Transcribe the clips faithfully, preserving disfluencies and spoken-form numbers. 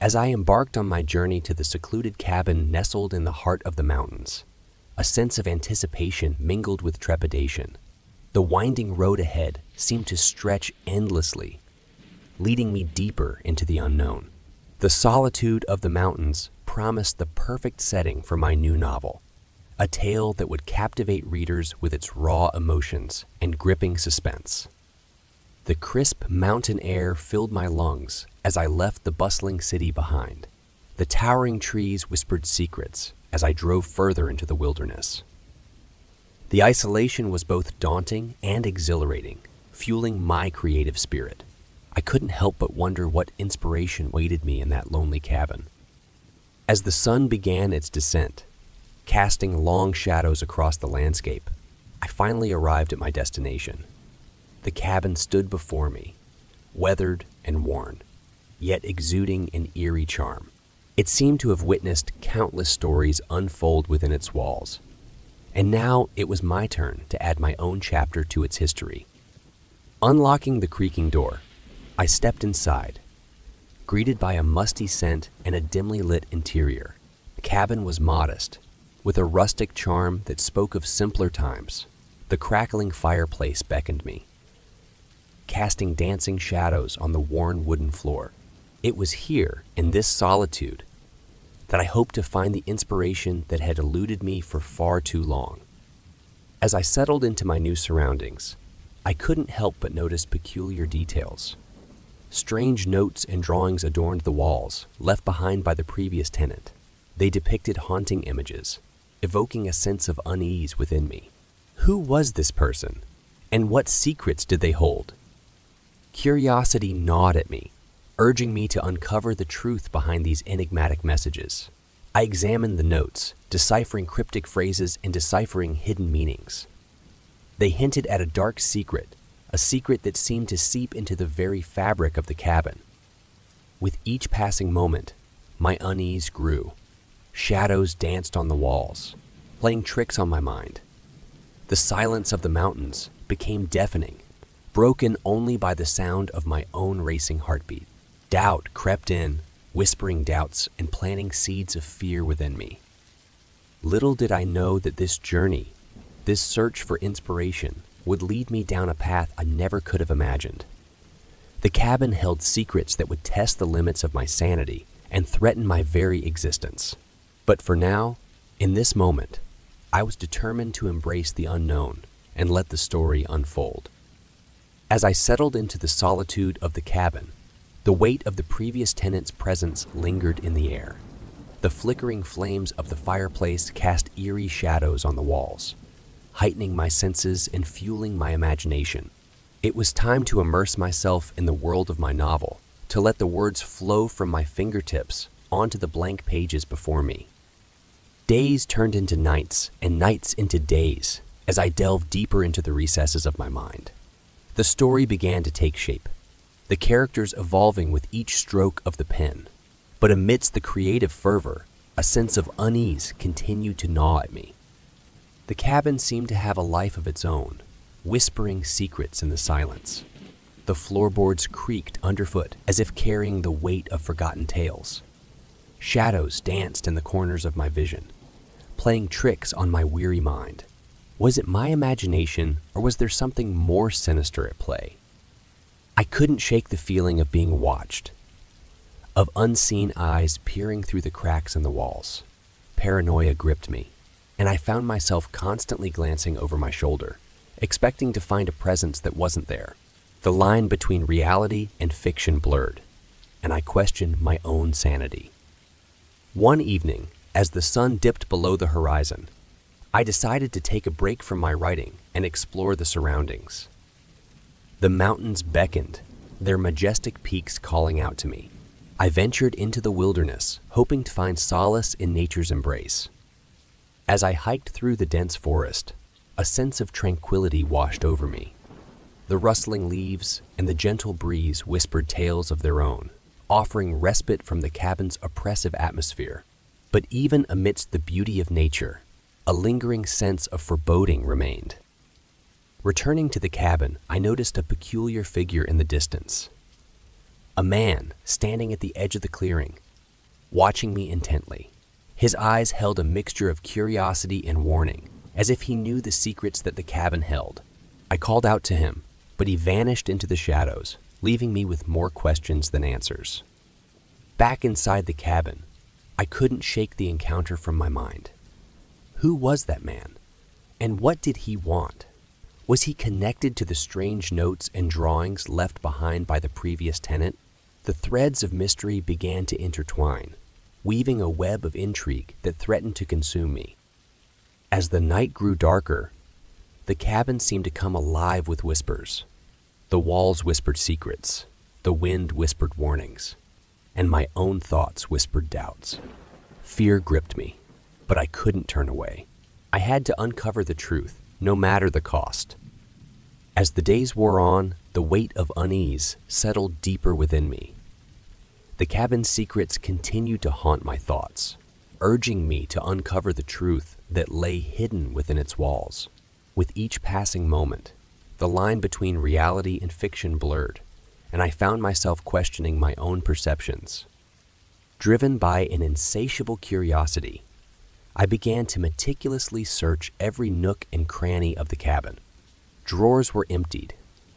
As I embarked on my journey to the secluded cabin nestled in the heart of the mountains, a sense of anticipation mingled with trepidation. The winding road ahead seemed to stretch endlessly, leading me deeper into the unknown. The solitude of the mountains promised the perfect setting for my new novel, a tale that would captivate readers with its raw emotions and gripping suspense. The crisp mountain air filled my lungs as I left the bustling city behind. The towering trees whispered secrets as I drove further into the wilderness. The isolation was both daunting and exhilarating, fueling my creative spirit. I couldn't help but wonder what inspiration waited me in that lonely cabin. As the sun began its descent, casting long shadows across the landscape, I finally arrived at my destination. The cabin stood before me, weathered and worn, yet exuding an eerie charm. It seemed to have witnessed countless stories unfold within its walls. And now it was my turn to add my own chapter to its history. Unlocking the creaking door, I stepped inside, greeted by a musty scent and a dimly lit interior. The cabin was modest, with a rustic charm that spoke of simpler times. The crackling fireplace beckoned me, casting dancing shadows on the worn wooden floor. It was here, in this solitude, that I hoped to find the inspiration that had eluded me for far too long. As I settled into my new surroundings, I couldn't help but notice peculiar details. Strange notes and drawings adorned the walls, left behind by the previous tenant. They depicted haunting images, evoking a sense of unease within me. Who was this person, and what secrets did they hold? Curiosity gnawed at me, urging me to uncover the truth behind these enigmatic messages. I examined the notes, deciphering cryptic phrases and deciphering hidden meanings. They hinted at a dark secret, a secret that seemed to seep into the very fabric of the cabin. With each passing moment, my unease grew. Shadows danced on the walls, playing tricks on my mind. The silence of the mountains became deafening, broken only by the sound of my own racing heartbeat. Doubt crept in, whispering doubts and planting seeds of fear within me. Little did I know that this journey, this search for inspiration, would lead me down a path I never could have imagined. The cabin held secrets that would test the limits of my sanity and threaten my very existence. But for now, in this moment, I was determined to embrace the unknown and let the story unfold. As I settled into the solitude of the cabin, the weight of the previous tenant's presence lingered in the air. The flickering flames of the fireplace cast eerie shadows on the walls, heightening my senses and fueling my imagination. It was time to immerse myself in the world of my novel, to let the words flow from my fingertips onto the blank pages before me. Days turned into nights, and nights into days, as I delved deeper into the recesses of my mind. The story began to take shape, the characters evolving with each stroke of the pen. But amidst the creative fervor, a sense of unease continued to gnaw at me. The cabin seemed to have a life of its own, whispering secrets in the silence. The floorboards creaked underfoot as if carrying the weight of forgotten tales. Shadows danced in the corners of my vision, playing tricks on my weary mind. Was it my imagination, or was there something more sinister at play? I couldn't shake the feeling of being watched, of unseen eyes peering through the cracks in the walls. Paranoia gripped me, and I found myself constantly glancing over my shoulder, expecting to find a presence that wasn't there. The line between reality and fiction blurred, and I questioned my own sanity. One evening, as the sun dipped below the horizon, I decided to take a break from my writing and explore the surroundings. The mountains beckoned, their majestic peaks calling out to me. I ventured into the wilderness, hoping to find solace in nature's embrace. As I hiked through the dense forest, a sense of tranquility washed over me. The rustling leaves and the gentle breeze whispered tales of their own, offering respite from the cabin's oppressive atmosphere. But even amidst the beauty of nature, a lingering sense of foreboding remained. Returning to the cabin, I noticed a peculiar figure in the distance. A man standing at the edge of the clearing, watching me intently. His eyes held a mixture of curiosity and warning, as if he knew the secrets that the cabin held. I called out to him, but he vanished into the shadows, leaving me with more questions than answers. Back inside the cabin, I couldn't shake the encounter from my mind. Who was that man? And what did he want? Was he connected to the strange notes and drawings left behind by the previous tenant? The threads of mystery began to intertwine, weaving a web of intrigue that threatened to consume me. As the night grew darker, the cabin seemed to come alive with whispers. The walls whispered secrets, the wind whispered warnings, and my own thoughts whispered doubts. Fear gripped me, but I couldn't turn away. I had to uncover the truth, no matter the cost. As the days wore on, the weight of unease settled deeper within me. The cabin's secrets continued to haunt my thoughts, urging me to uncover the truth that lay hidden within its walls. With each passing moment, the line between reality and fiction blurred, and I found myself questioning my own perceptions. Driven by an insatiable curiosity, I began to meticulously search every nook and cranny of the cabin. Drawers were emptied,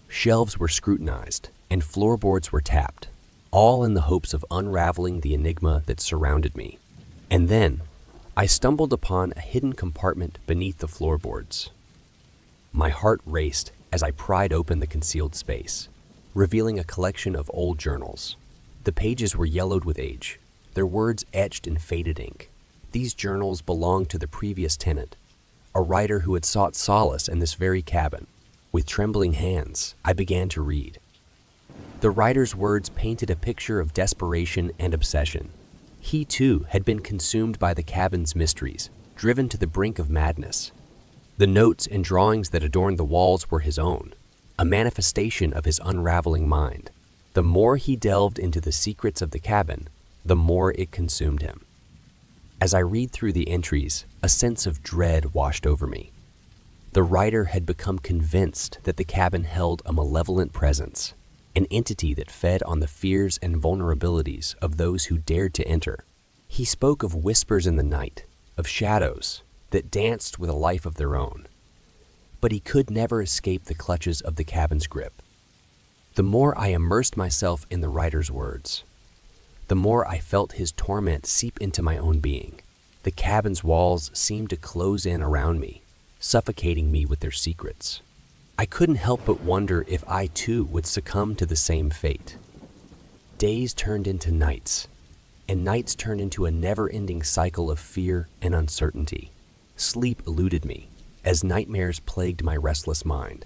shelves were scrutinized, and floorboards were tapped, all in the hopes of unraveling the enigma that surrounded me. And then, I stumbled upon a hidden compartment beneath the floorboards. My heart raced as I pried open the concealed space, revealing a collection of old journals. The pages were yellowed with age, their words etched in faded ink. These journals belonged to the previous tenant, a writer who had sought solace in this very cabin. With trembling hands, I began to read. The writer's words painted a picture of desperation and obsession. He, too, had been consumed by the cabin's mysteries, driven to the brink of madness. The notes and drawings that adorned the walls were his own, a manifestation of his unraveling mind. The more he delved into the secrets of the cabin, the more it consumed him. As I read through the entries, a sense of dread washed over me. The writer had become convinced that the cabin held a malevolent presence, an entity that fed on the fears and vulnerabilities of those who dared to enter. He spoke of whispers in the night, of shadows that danced with a life of their own. But he could never escape the clutches of the cabin's grip. The more I immersed myself in the writer's words, the more I felt his torment seep into my own being. The cabin's walls seemed to close in around me, suffocating me with their secrets. I couldn't help but wonder if I too would succumb to the same fate. Days turned into nights, and nights turned into a never-ending cycle of fear and uncertainty. Sleep eluded me, as nightmares plagued my restless mind.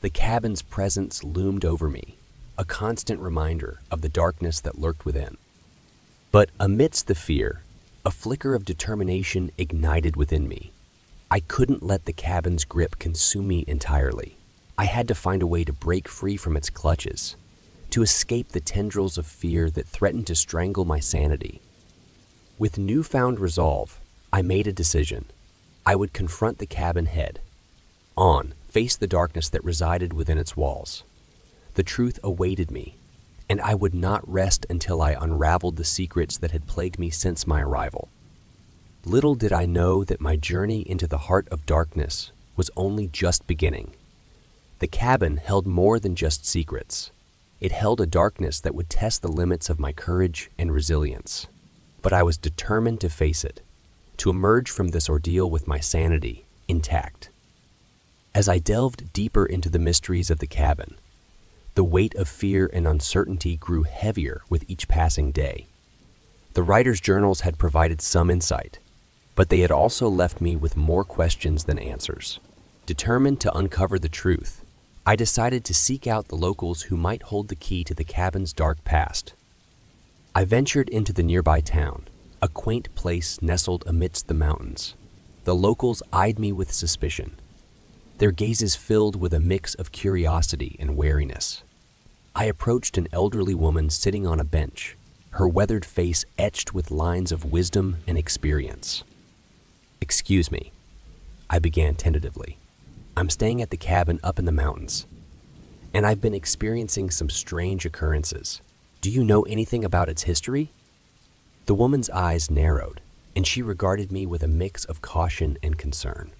The cabin's presence loomed over me, a constant reminder of the darkness that lurked within. But amidst the fear, a flicker of determination ignited within me. I couldn't let the cabin's grip consume me entirely. I had to find a way to break free from its clutches, to escape the tendrils of fear that threatened to strangle my sanity. With newfound resolve, I made a decision. I would confront the cabin head on, face the darkness that resided within its walls. The truth awaited me, and I would not rest until I unraveled the secrets that had plagued me since my arrival. Little did I know that my journey into the heart of darkness was only just beginning. The cabin held more than just secrets. It held a darkness that would test the limits of my courage and resilience. But I was determined to face it, to emerge from this ordeal with my sanity intact. As I delved deeper into the mysteries of the cabin, the weight of fear and uncertainty grew heavier with each passing day. The writer's journals had provided some insight, but they had also left me with more questions than answers. Determined to uncover the truth, I decided to seek out the locals who might hold the key to the cabin's dark past. I ventured into the nearby town, a quaint place nestled amidst the mountains. The locals eyed me with suspicion, their gazes filled with a mix of curiosity and wariness. I approached an elderly woman sitting on a bench, her weathered face etched with lines of wisdom and experience. "Excuse me," I began tentatively. "I'm staying at the cabin up in the mountains, and I've been experiencing some strange occurrences. Do you know anything about its history?" The woman's eyes narrowed, and she regarded me with a mix of caution and concern.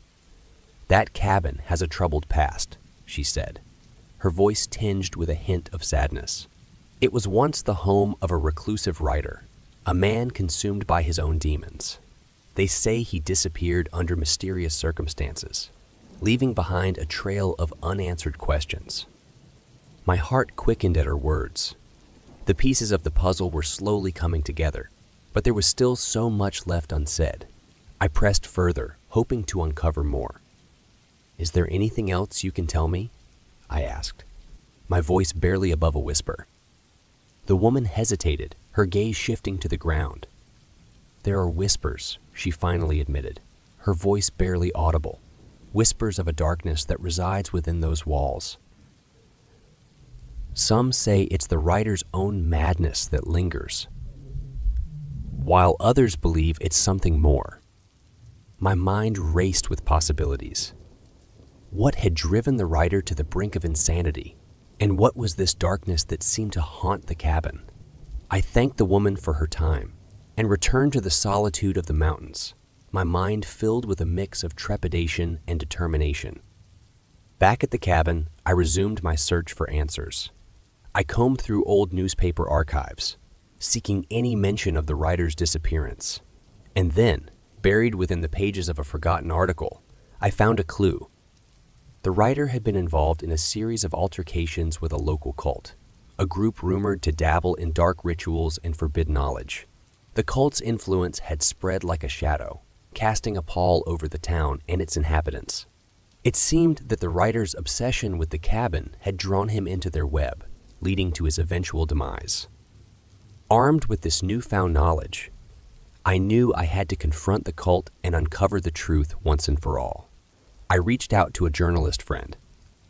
"That cabin has a troubled past," she said, her voice tinged with a hint of sadness. "It was once the home of a reclusive writer, a man consumed by his own demons. They say he disappeared under mysterious circumstances, leaving behind a trail of unanswered questions." My heart quickened at her words. The pieces of the puzzle were slowly coming together, but there was still so much left unsaid. I pressed further, hoping to uncover more. "Is there anything else you can tell me?" I asked, my voice barely above a whisper. The woman hesitated, her gaze shifting to the ground. "There are whispers," she finally admitted, her voice barely audible, whispers of a darkness that resides within those walls. "Some say it's the writer's own madness that lingers, while others believe it's something more." My mind raced with possibilities. What had driven the writer to the brink of insanity? And what was this darkness that seemed to haunt the cabin? I thanked the woman for her time and returned to the solitude of the mountains, my mind filled with a mix of trepidation and determination. Back at the cabin, I resumed my search for answers. I combed through old newspaper archives, seeking any mention of the writer's disappearance. And then, buried within the pages of a forgotten article, I found a clue. The writer had been involved in a series of altercations with a local cult, a group rumored to dabble in dark rituals and forbidden knowledge. The cult's influence had spread like a shadow, casting a pall over the town and its inhabitants. It seemed that the writer's obsession with the cabin had drawn him into their web, leading to his eventual demise. Armed with this newfound knowledge, I knew I had to confront the cult and uncover the truth once and for all. I reached out to a journalist friend,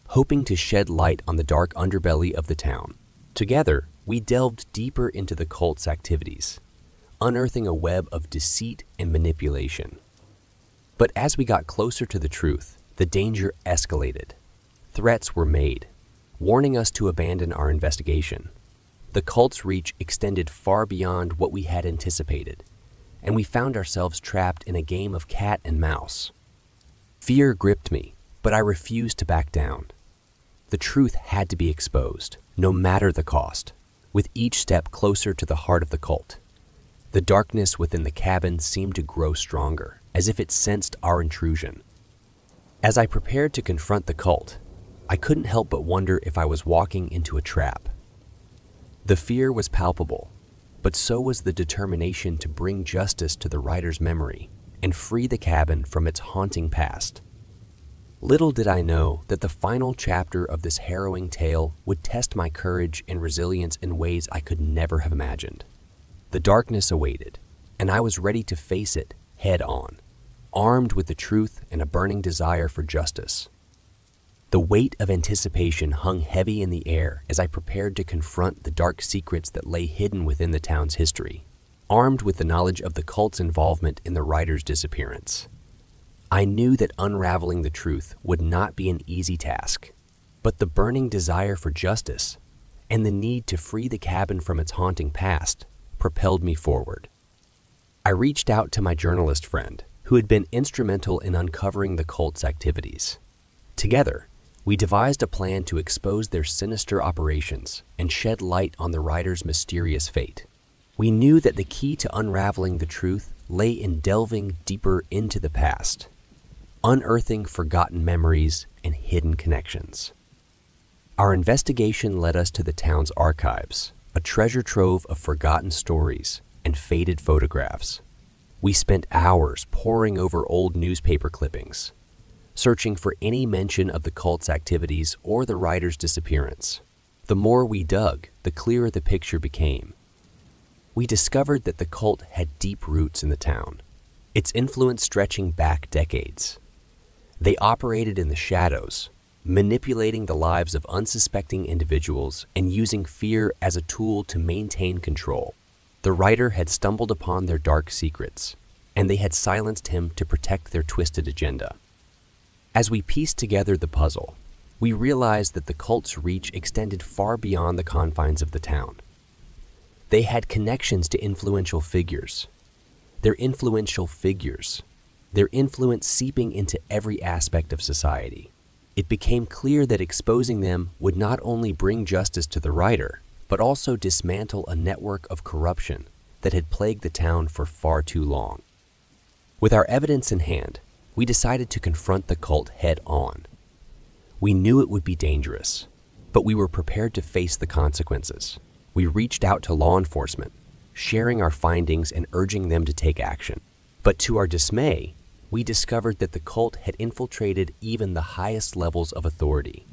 hoping to shed light on the dark underbelly of the town. Together, we delved deeper into the cult's activities, unearthing a web of deceit and manipulation. But as we got closer to the truth, the danger escalated. Threats were made, warning us to abandon our investigation. The cult's reach extended far beyond what we had anticipated, and we found ourselves trapped in a game of cat and mouse. Fear gripped me, but I refused to back down. The truth had to be exposed, no matter the cost. With each step closer to the heart of the cult, the darkness within the cabin seemed to grow stronger, as if it sensed our intrusion. As I prepared to confront the cult, I couldn't help but wonder if I was walking into a trap. The fear was palpable, but so was the determination to bring justice to the writer's memory and free the cabin from its haunting past. Little did I know that the final chapter of this harrowing tale would test my courage and resilience in ways I could never have imagined. The darkness awaited, and I was ready to face it head on, armed with the truth and a burning desire for justice. The weight of anticipation hung heavy in the air as I prepared to confront the dark secrets that lay hidden within the town's history. Armed with the knowledge of the cult's involvement in the writer's disappearance, I knew that unraveling the truth would not be an easy task, but the burning desire for justice and the need to free the cabin from its haunting past propelled me forward. I reached out to my journalist friend, who had been instrumental in uncovering the cult's activities. Together, we devised a plan to expose their sinister operations and shed light on the writer's mysterious fate. We knew that the key to unraveling the truth lay in delving deeper into the past, unearthing forgotten memories and hidden connections. Our investigation led us to the town's archives, a treasure trove of forgotten stories and faded photographs. We spent hours poring over old newspaper clippings, searching for any mention of the cult's activities or the writer's disappearance. The more we dug, the clearer the picture became. We discovered that the cult had deep roots in the town, its influence stretching back decades. They operated in the shadows, manipulating the lives of unsuspecting individuals and using fear as a tool to maintain control. The writer had stumbled upon their dark secrets, and they had silenced him to protect their twisted agenda. As we pieced together the puzzle, we realized that the cult's reach extended far beyond the confines of the town. They had connections to influential figures. Their influential figures, their influence seeping into every aspect of society. It became clear that exposing them would not only bring justice to the writer, but also dismantle a network of corruption that had plagued the town for far too long. With our evidence in hand, we decided to confront the cult head-on. We knew it would be dangerous, but we were prepared to face the consequences. We reached out to law enforcement, sharing our findings and urging them to take action. But to our dismay, we discovered that the cult had infiltrated even the highest levels of authority.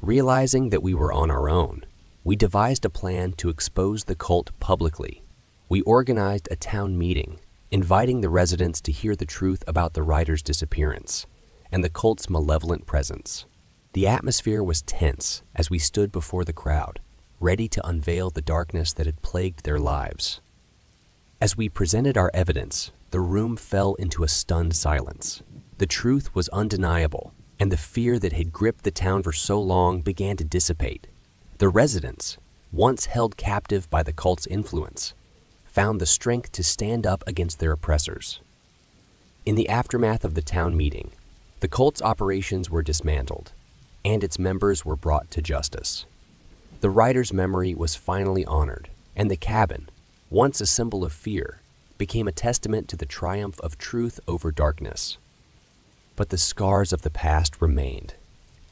Realizing that we were on our own, we devised a plan to expose the cult publicly. We organized a town meeting, inviting the residents to hear the truth about the writer's disappearance and the cult's malevolent presence. The atmosphere was tense as we stood before the crowd, ready to unveil the darkness that had plagued their lives. As we presented our evidence, the room fell into a stunned silence. The truth was undeniable, and the fear that had gripped the town for so long began to dissipate. The residents, once held captive by the cult's influence, found the strength to stand up against their oppressors. In the aftermath of the town meeting, the cult's operations were dismantled, and its members were brought to justice. The writer's memory was finally honored, and the cabin, once a symbol of fear, became a testament to the triumph of truth over darkness. But the scars of the past remained,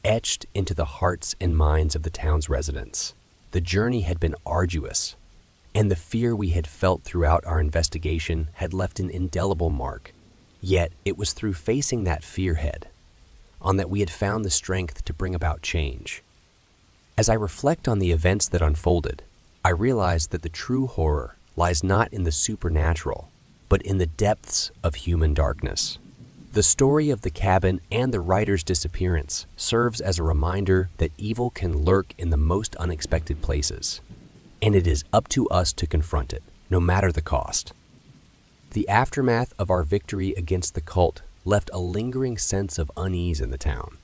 etched into the hearts and minds of the town's residents. The journey had been arduous, and the fear we had felt throughout our investigation had left an indelible mark. Yet it was through facing that fearhead on that we had found the strength to bring about change. As I reflect on the events that unfolded, I realize that the true horror lies not in the supernatural, but in the depths of human darkness. The story of the cabin and the writer's disappearance serves as a reminder that evil can lurk in the most unexpected places, and it is up to us to confront it, no matter the cost. The aftermath of our victory against the cult left a lingering sense of unease in the town.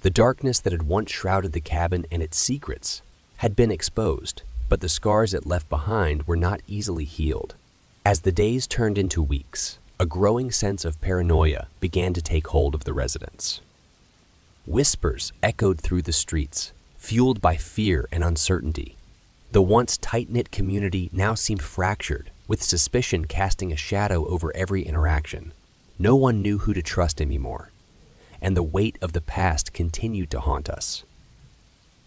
The darkness that had once shrouded the cabin and its secrets had been exposed, but the scars it left behind were not easily healed. As the days turned into weeks, a growing sense of paranoia began to take hold of the residents. Whispers echoed through the streets, fueled by fear and uncertainty. The once tight-knit community now seemed fractured, with suspicion casting a shadow over every interaction. No one knew who to trust anymore, and the weight of the past continued to haunt us.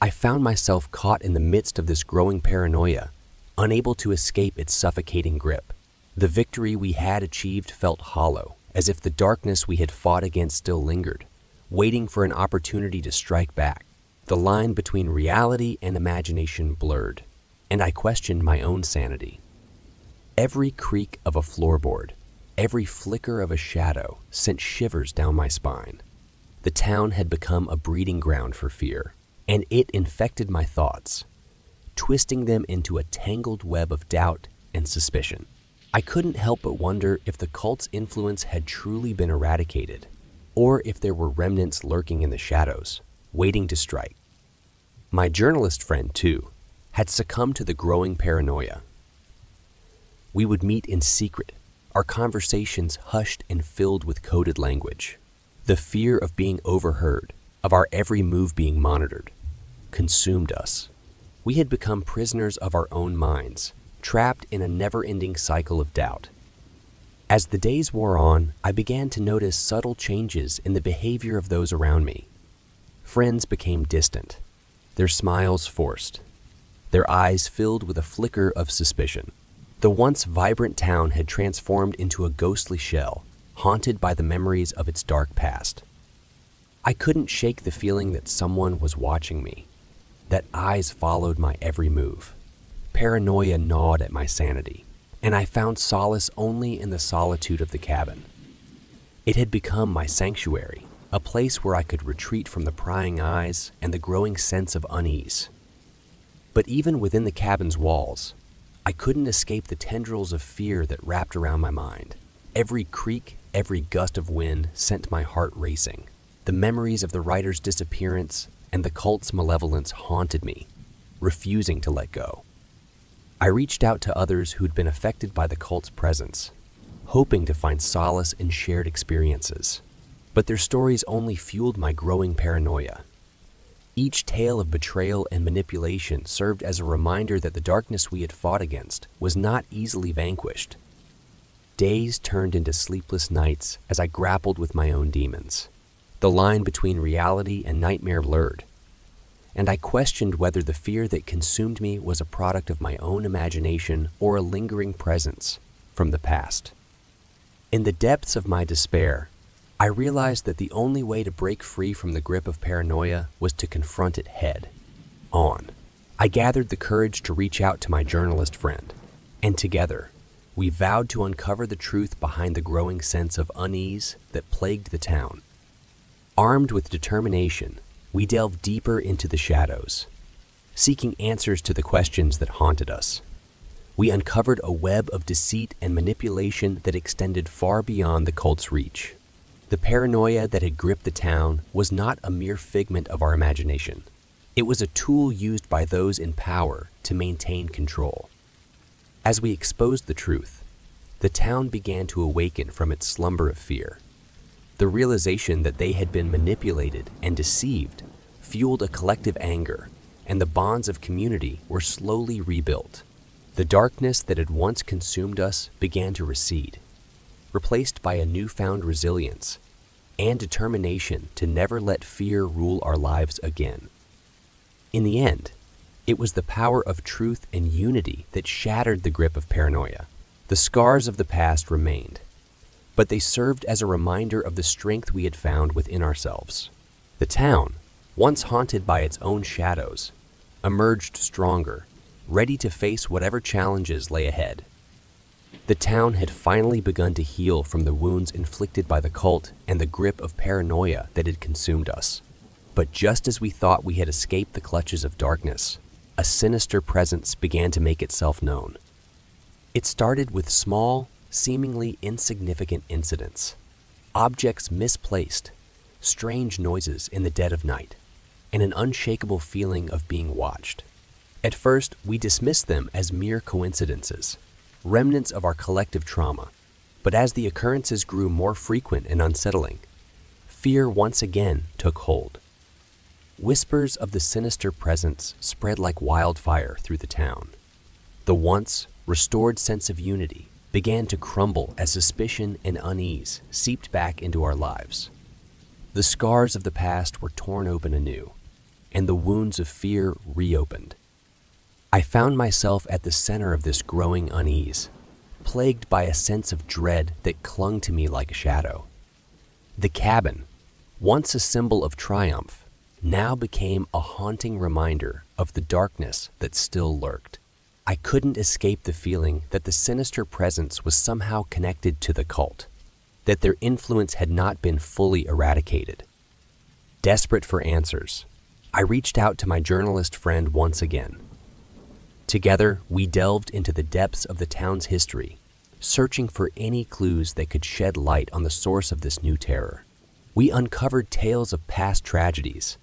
I found myself caught in the midst of this growing paranoia, unable to escape its suffocating grip. The victory we had achieved felt hollow, as if the darkness we had fought against still lingered, waiting for an opportunity to strike back. The line between reality and imagination blurred, and I questioned my own sanity. Every creak of a floorboard, every flicker of a shadow sent shivers down my spine. The town had become a breeding ground for fear, and it infected my thoughts, twisting them into a tangled web of doubt and suspicion. I couldn't help but wonder if the cult's influence had truly been eradicated, or if there were remnants lurking in the shadows, waiting to strike. My journalist friend, too, had succumbed to the growing paranoia. We would meet in secret, our conversations hushed and filled with coded language. The fear of being overheard, of our every move being monitored, consumed us. We had become prisoners of our own minds, trapped in a never-ending cycle of doubt. As the days wore on, I began to notice subtle changes in the behavior of those around me. Friends became distant, their smiles forced, their eyes filled with a flicker of suspicion. The once vibrant town had transformed into a ghostly shell, haunted by the memories of its dark past. I couldn't shake the feeling that someone was watching me, that eyes followed my every move. Paranoia gnawed at my sanity, and I found solace only in the solitude of the cabin. It had become my sanctuary, a place where I could retreat from the prying eyes and the growing sense of unease. But even within the cabin's walls, I couldn't escape the tendrils of fear that wrapped around my mind. Every creak, every gust of wind sent my heart racing. The memories of the writer's disappearance and the cult's malevolence haunted me, refusing to let go. I reached out to others who'd been affected by the cult's presence, hoping to find solace in shared experiences. But their stories only fueled my growing paranoia. Each tale of betrayal and manipulation served as a reminder that the darkness we had fought against was not easily vanquished. Days turned into sleepless nights as I grappled with my own demons. The line between reality and nightmare blurred, and I questioned whether the fear that consumed me was a product of my own imagination or a lingering presence from the past. In the depths of my despair, I realized that the only way to break free from the grip of paranoia was to confront it head on. I gathered the courage to reach out to my journalist friend, and together, we vowed to uncover the truth behind the growing sense of unease that plagued the town. Armed with determination, we delved deeper into the shadows, seeking answers to the questions that haunted us. We uncovered a web of deceit and manipulation that extended far beyond the cult's reach. The paranoia that had gripped the town was not a mere figment of our imagination. It was a tool used by those in power to maintain control. As we exposed the truth, the town began to awaken from its slumber of fear. The realization that they had been manipulated and deceived fueled a collective anger, and the bonds of community were slowly rebuilt. The darkness that had once consumed us began to recede, replaced by a newfound resilience and determination to never let fear rule our lives again. In the end, it was the power of truth and unity that shattered the grip of paranoia. The scars of the past remained, but they served as a reminder of the strength we had found within ourselves. The town, once haunted by its own shadows, emerged stronger, ready to face whatever challenges lay ahead. The town had finally begun to heal from the wounds inflicted by the cult and the grip of paranoia that had consumed us. But just as we thought we had escaped the clutches of darkness, a sinister presence began to make itself known. It started with small, seemingly insignificant incidents, objects misplaced, strange noises in the dead of night, and an unshakable feeling of being watched. At first, we dismissed them as mere coincidences, remnants of our collective trauma. But as the occurrences grew more frequent and unsettling, fear once again took hold. Whispers of the sinister presence spread like wildfire through the town. The once restored sense of unity began to crumble as suspicion and unease seeped back into our lives. The scars of the past were torn open anew, and the wounds of fear reopened. I found myself at the center of this growing unease, plagued by a sense of dread that clung to me like a shadow. The cabin, once a symbol of triumph, now became a haunting reminder of the darkness that still lurked. I couldn't escape the feeling that the sinister presence was somehow connected to the cult, that their influence had not been fully eradicated. Desperate for answers, I reached out to my journalist friend once again. Together, we delved into the depths of the town's history, searching for any clues that could shed light on the source of this new terror. We uncovered tales of past tragedies,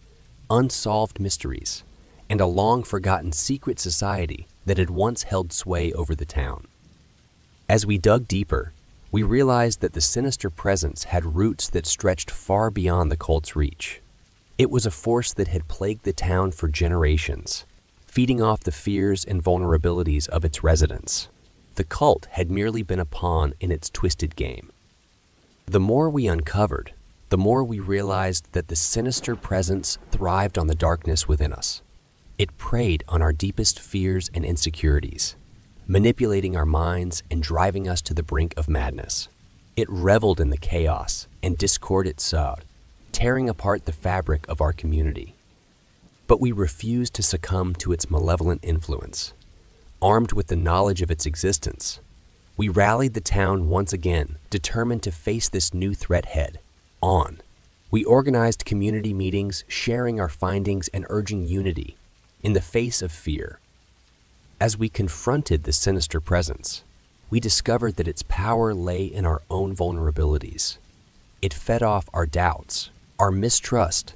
unsolved mysteries, and a long-forgotten secret society that had once held sway over the town. As we dug deeper, we realized that the sinister presence had roots that stretched far beyond the cult's reach. It was a force that had plagued the town for generations, feeding off the fears and vulnerabilities of its residents. The cult had merely been a pawn in its twisted game. The more we uncovered, the more we realized that the sinister presence thrived on the darkness within us. It preyed on our deepest fears and insecurities, manipulating our minds and driving us to the brink of madness. It reveled in the chaos and discord it sowed, tearing apart the fabric of our community. But we refused to succumb to its malevolent influence. Armed with the knowledge of its existence, we rallied the town once again, determined to face this new threat head on. We organized community meetings, sharing our findings and urging unity in the face of fear. As we confronted the sinister presence, we discovered that its power lay in our own vulnerabilities. It fed off our doubts, our mistrust,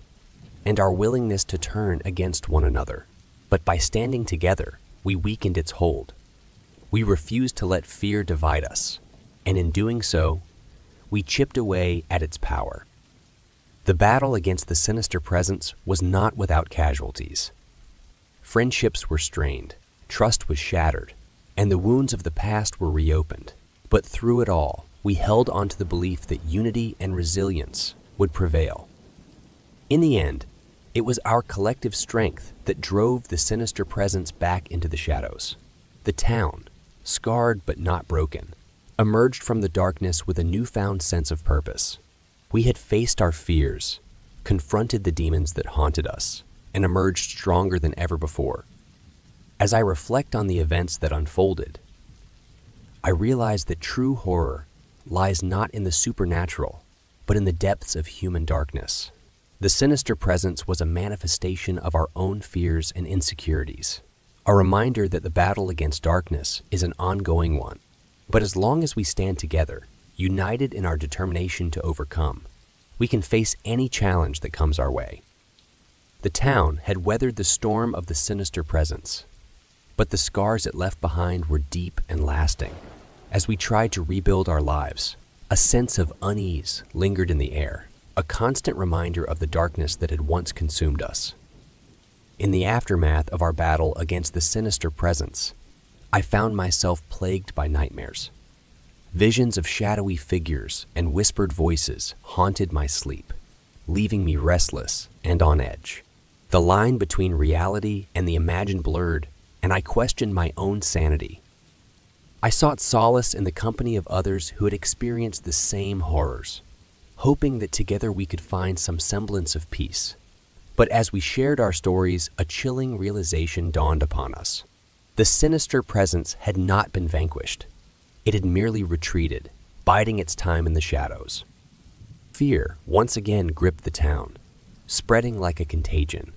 and our willingness to turn against one another. But by standing together, we weakened its hold, We refused to let fear divide us, and in doing so, we chipped away at its power. The battle against the sinister presence was not without casualties. Friendships were strained, trust was shattered, and the wounds of the past were reopened. But through it all, we held on to the belief that unity and resilience would prevail. In the end, it was our collective strength that drove the sinister presence back into the shadows. The town, scarred but not broken, emerged from the darkness with a newfound sense of purpose. We had faced our fears, confronted the demons that haunted us, and emerged stronger than ever before. As I reflect on the events that unfolded, I realize that true horror lies not in the supernatural, but in the depths of human darkness. The sinister presence was a manifestation of our own fears and insecurities, a reminder that the battle against darkness is an ongoing one. But as long as we stand together, united in our determination to overcome, we can face any challenge that comes our way. The town had weathered the storm of the sinister presence, but the scars it left behind were deep and lasting. As we tried to rebuild our lives, a sense of unease lingered in the air, a constant reminder of the darkness that had once consumed us. In the aftermath of our battle against the sinister presence, I found myself plagued by nightmares. Visions of shadowy figures and whispered voices haunted my sleep, leaving me restless and on edge. The line between reality and the imagined blurred, and I questioned my own sanity. I sought solace in the company of others who had experienced the same horrors, hoping that together we could find some semblance of peace. But as we shared our stories, a chilling realization dawned upon us. The sinister presence had not been vanquished. It had merely retreated, biding its time in the shadows. Fear once again gripped the town, spreading like a contagion.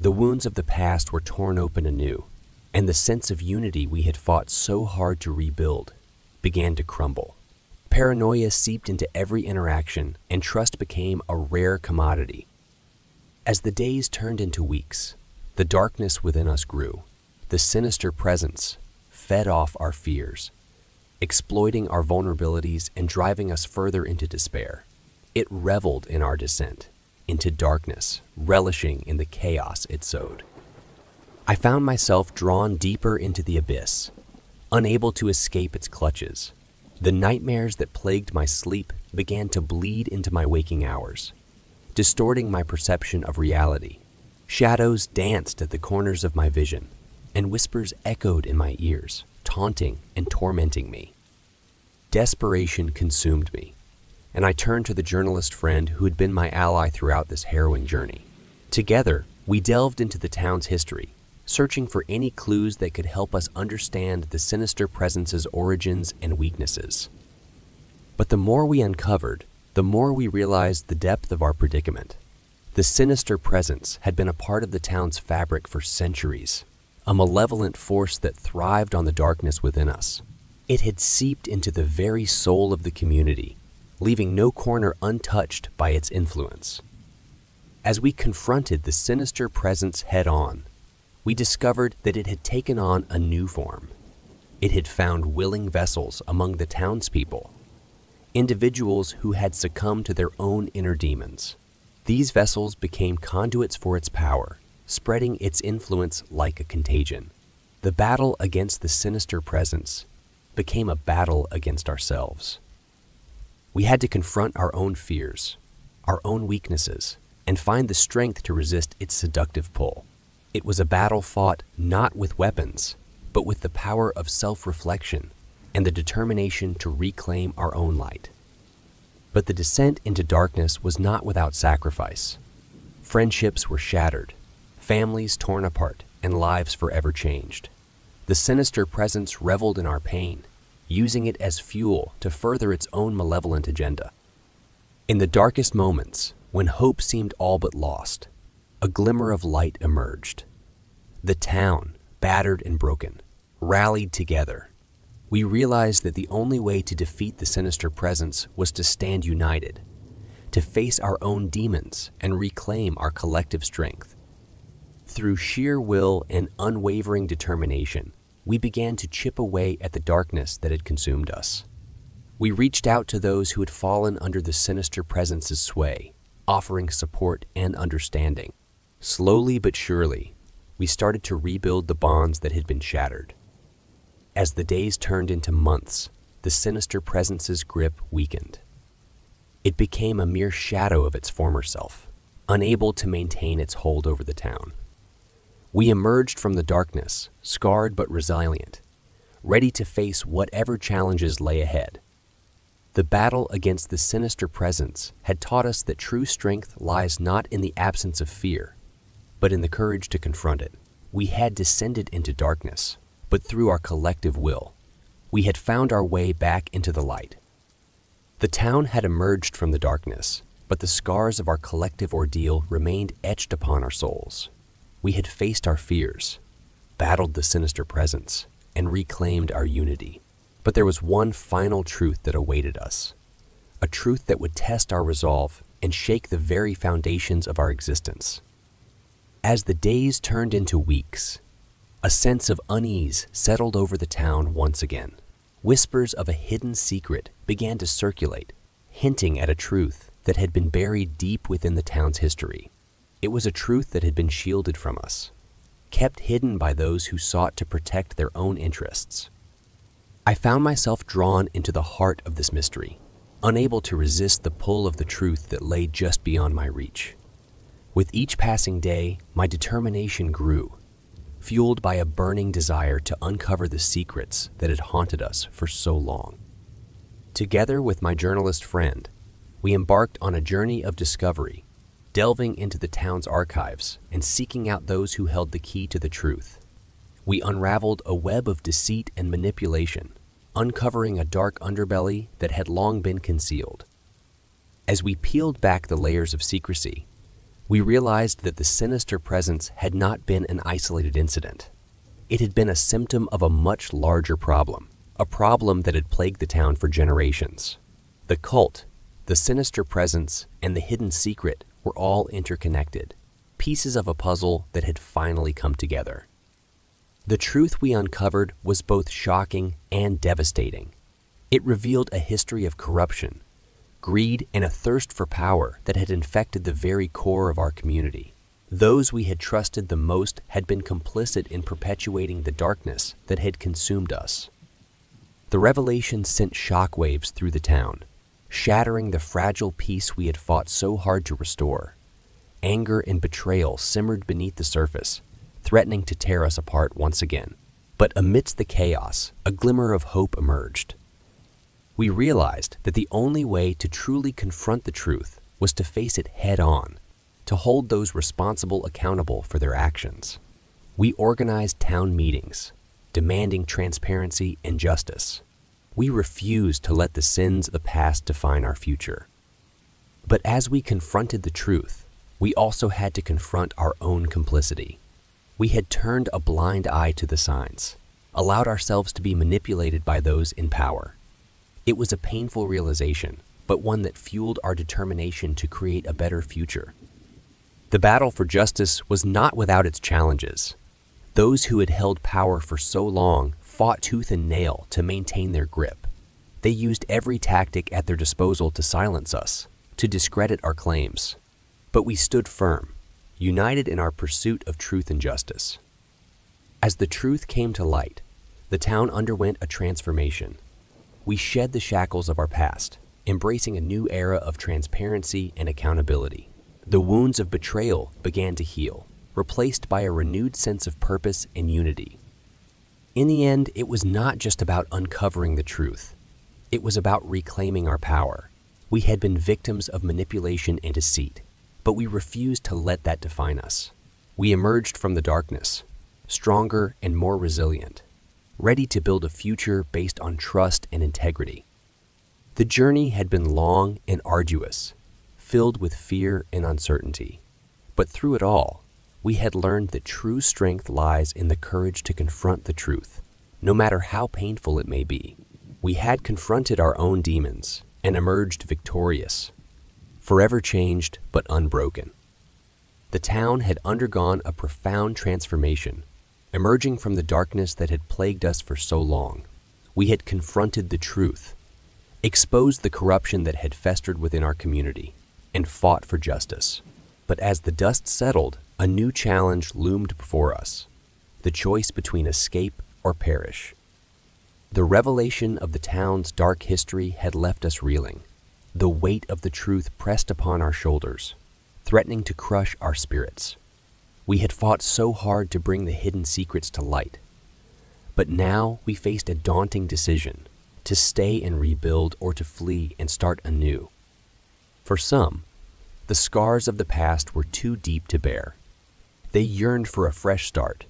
The wounds of the past were torn open anew, and the sense of unity we had fought so hard to rebuild began to crumble. Paranoia seeped into every interaction, and trust became a rare commodity. As the days turned into weeks, the darkness within us grew. The sinister presence fed off our fears, exploiting our vulnerabilities and driving us further into despair. It reveled in our descent into darkness, relishing in the chaos it sowed. I found myself drawn deeper into the abyss, unable to escape its clutches. The nightmares that plagued my sleep began to bleed into my waking hours, distorting my perception of reality. Shadows danced at the corners of my vision, and whispers echoed in my ears, taunting and tormenting me. Desperation consumed me, and I turned to the journalist friend who had been my ally throughout this harrowing journey. Together, we delved into the town's history, searching for any clues that could help us understand the sinister presence's origins and weaknesses. But the more we uncovered, the more we realized the depth of our predicament. The sinister presence had been a part of the town's fabric for centuries, a malevolent force that thrived on the darkness within us. It had seeped into the very soul of the community, leaving no corner untouched by its influence. As we confronted the sinister presence head-on, we discovered that it had taken on a new form. It had found willing vessels among the townspeople, individuals who had succumbed to their own inner demons. These vessels became conduits for its power, spreading its influence like a contagion. The battle against the sinister presence became a battle against ourselves. We had to confront our own fears, our own weaknesses, and find the strength to resist its seductive pull. It was a battle fought not with weapons, but with the power of self-reflection and the determination to reclaim our own light. But the descent into darkness was not without sacrifice. Friendships were shattered, families torn apart, and lives forever changed. The sinister presence reveled in our pain, using it as fuel to further its own malevolent agenda. In the darkest moments, when hope seemed all but lost, a glimmer of light emerged. The town, battered and broken, rallied together. We realized that the only way to defeat the sinister presence was to stand united, to face our own demons and reclaim our collective strength. Through sheer will and unwavering determination, we began to chip away at the darkness that had consumed us. We reached out to those who had fallen under the sinister presence's sway, offering support and understanding. Slowly but surely, we started to rebuild the bonds that had been shattered. As the days turned into months, the sinister presence's grip weakened. It became a mere shadow of its former self, unable to maintain its hold over the town. We emerged from the darkness, scarred but resilient, ready to face whatever challenges lay ahead. The battle against the sinister presence had taught us that true strength lies not in the absence of fear, but in the courage to confront it. We had descended into darkness, but through our collective will, we had found our way back into the light. The town had emerged from the darkness, but the scars of our collective ordeal remained etched upon our souls. We had faced our fears, battled the sinister presence, and reclaimed our unity. But there was one final truth that awaited us, a truth that would test our resolve and shake the very foundations of our existence. As the days turned into weeks, a sense of unease settled over the town once again. Whispers of a hidden secret began to circulate, hinting at a truth that had been buried deep within the town's history. It was a truth that had been shielded from us, kept hidden by those who sought to protect their own interests. I found myself drawn into the heart of this mystery, unable to resist the pull of the truth that lay just beyond my reach. With each passing day, my determination grew, fueled by a burning desire to uncover the secrets that had haunted us for so long. Together with my journalist friend, we embarked on a journey of discovery, delving into the town's archives and seeking out those who held the key to the truth. We unraveled a web of deceit and manipulation, uncovering a dark underbelly that had long been concealed. As we peeled back the layers of secrecy, we realized that the sinister presence had not been an isolated incident. It had been a symptom of a much larger problem, a problem that had plagued the town for generations. The cult, the sinister presence, and the hidden secret were all interconnected, pieces of a puzzle that had finally come together. The truth we uncovered was both shocking and devastating. It revealed a history of corruption, greed, and a thirst for power that had infected the very core of our community. Those we had trusted the most had been complicit in perpetuating the darkness that had consumed us. The revelation sent shockwaves through the town, shattering the fragile peace we had fought so hard to restore. Anger and betrayal simmered beneath the surface, threatening to tear us apart once again. But amidst the chaos, a glimmer of hope emerged. We realized that the only way to truly confront the truth was to face it head-on, to hold those responsible accountable for their actions. We organized town meetings, demanding transparency and justice. We refused to let the sins of the past define our future. But as we confronted the truth, we also had to confront our own complicity. We had turned a blind eye to the signs, allowed ourselves to be manipulated by those in power. It was a painful realization, but one that fueled our determination to create a better future. The battle for justice was not without its challenges. Those who had held power for so long fought tooth and nail to maintain their grip. They used every tactic at their disposal to silence us, to discredit our claims. But we stood firm, united in our pursuit of truth and justice. As the truth came to light, the town underwent a transformation. We shed the shackles of our past, embracing a new era of transparency and accountability. The wounds of betrayal began to heal, replaced by a renewed sense of purpose and unity. In the end, it was not just about uncovering the truth. It was about reclaiming our power. We had been victims of manipulation and deceit, but we refused to let that define us. We emerged from the darkness, stronger and more resilient, ready to build a future based on trust and integrity. The journey had been long and arduous, filled with fear and uncertainty. But through it all, we had learned that true strength lies in the courage to confront the truth, no matter how painful it may be. We had confronted our own demons and emerged victorious, forever changed but unbroken. The town had undergone a profound transformation, Emerging from the darkness that had plagued us for so long, we had confronted the truth, exposed the corruption that had festered within our community, and fought for justice. But as the dust settled, a new challenge loomed before us: the choice between escape or perish. The revelation of the town's dark history had left us reeling. The weight of the truth pressed upon our shoulders, threatening to crush our spirits. We had fought so hard to bring the hidden secrets to light. But now we faced a daunting decision: to stay and rebuild, or to flee and start anew. For some, the scars of the past were too deep to bear. They yearned for a fresh start,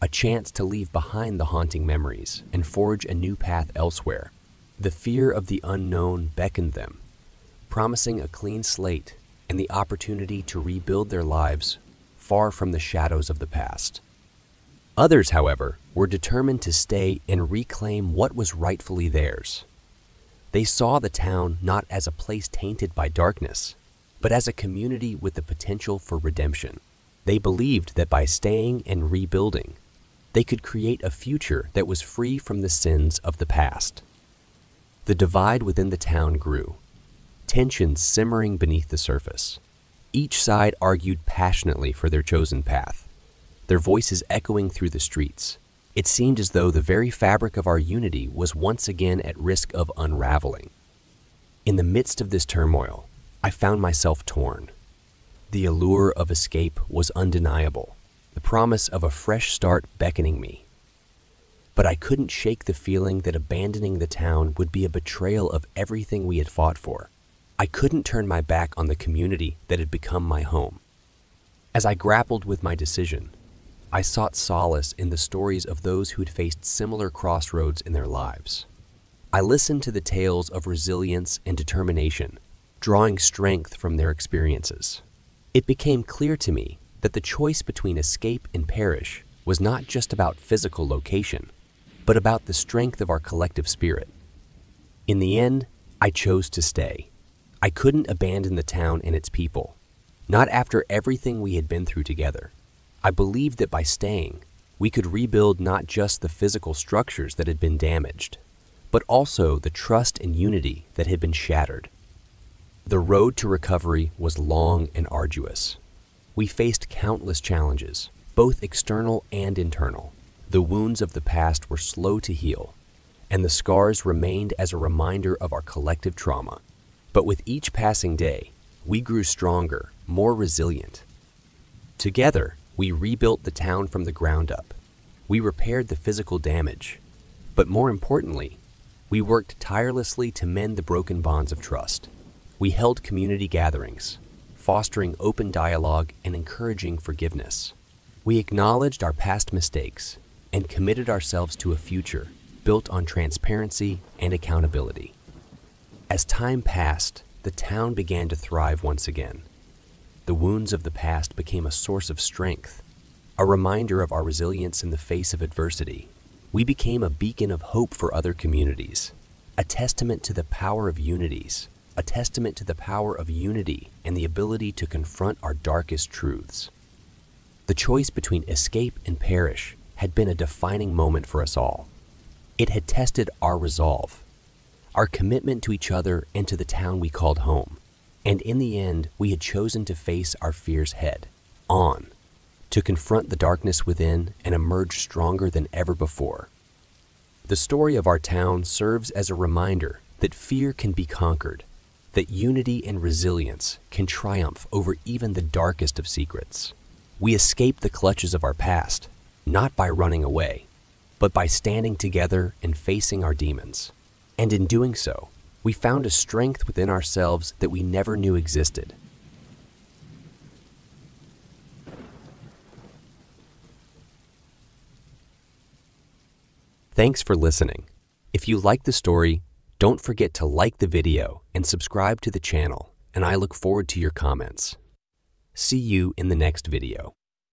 a chance to leave behind the haunting memories and forge a new path elsewhere. The fear of the unknown beckoned them, promising a clean slate and the opportunity to rebuild their lives far from the shadows of the past. Others, however, were determined to stay and reclaim what was rightfully theirs. They saw the town not as a place tainted by darkness, but as a community with the potential for redemption. They believed that by staying and rebuilding, they could create a future that was free from the sins of the past. The divide within the town grew, tensions simmering beneath the surface. Each side argued passionately for their chosen path, their voices echoing through the streets. It seemed as though the very fabric of our unity was once again at risk of unraveling. In the midst of this turmoil, I found myself torn. The allure of escape was undeniable, the promise of a fresh start beckoning me. But I couldn't shake the feeling that abandoning the town would be a betrayal of everything we had fought for. I couldn't turn my back on the community that had become my home. As I grappled with my decision, I sought solace in the stories of those who had faced similar crossroads in their lives. I listened to the tales of resilience and determination, drawing strength from their experiences. It became clear to me that the choice between escape and perish was not just about physical location, but about the strength of our collective spirit. In the end, I chose to stay. I couldn't abandon the town and its people, not after everything we had been through together. I believed that by staying, we could rebuild not just the physical structures that had been damaged, but also the trust and unity that had been shattered. The road to recovery was long and arduous. We faced countless challenges, both external and internal. The wounds of the past were slow to heal, and the scars remained as a reminder of our collective trauma. But with each passing day, we grew stronger, more resilient. Together, we rebuilt the town from the ground up. We repaired the physical damage, but more importantly, we worked tirelessly to mend the broken bonds of trust. We held community gatherings, fostering open dialogue and encouraging forgiveness. We acknowledged our past mistakes and committed ourselves to a future built on transparency and accountability. As time passed, the town began to thrive once again. The wounds of the past became a source of strength, a reminder of our resilience in the face of adversity. We became a beacon of hope for other communities, a testament to the power of unities. A testament to the power of unity and the ability to confront our darkest truths. The choice between escape and perish had been a defining moment for us all. It had tested our resolve, our commitment to each other and to the town we called home. And in the end, we had chosen to face our fears head on, to confront the darkness within and emerge stronger than ever before. The story of our town serves as a reminder that fear can be conquered, that unity and resilience can triumph over even the darkest of secrets. We escape the clutches of our past, not by running away, but by standing together and facing our demons. And in doing so, we found a strength within ourselves that we never knew existed. Thanks for listening. If you like the story, don't forget to like the video and subscribe to the channel, and I look forward to your comments. See you in the next video.